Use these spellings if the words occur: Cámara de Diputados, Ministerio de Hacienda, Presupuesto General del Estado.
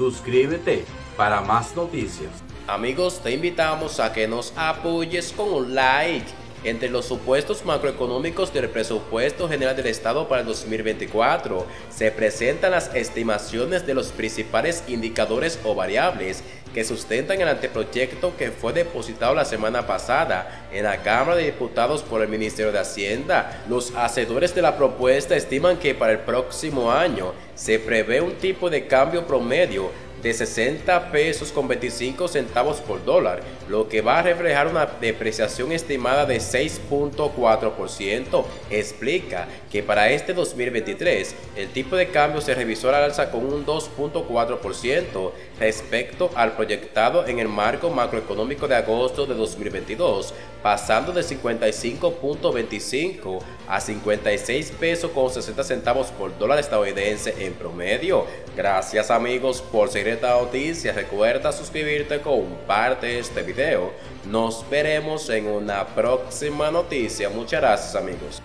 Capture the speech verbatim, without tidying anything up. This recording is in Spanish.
Suscríbete para más noticias. Amigos, te invitamos a que nos apoyes con un like. Entre los supuestos macroeconómicos del presupuesto general del Estado para el dos mil veinticuatro, se presentan las estimaciones de los principales indicadores o variables que sustentan el anteproyecto que fue depositado la semana pasada en la Cámara de Diputados por el Ministerio de Hacienda. Los hacedores de la propuesta estiman que para el próximo año se prevé un tipo de cambio promedio de sesenta pesos con veinticinco centavos por dólar, lo que va a reflejar una depreciación estimada de seis punto cuatro por ciento. Explica que para este dos mil veintitrés el tipo de cambio se revisó al alza con un dos punto cuatro por ciento respecto al proyectado en el marco macroeconómico de agosto de dos mil veintidós, pasando de cincuenta y cinco punto veinticinco a cincuenta y seis pesos con sesenta centavos por dólar estadounidense en promedio. Gracias amigos por seguir esta noticia. Recuerda suscribirte, comparte este video. Nos veremos en una próxima noticia. Muchas gracias amigos.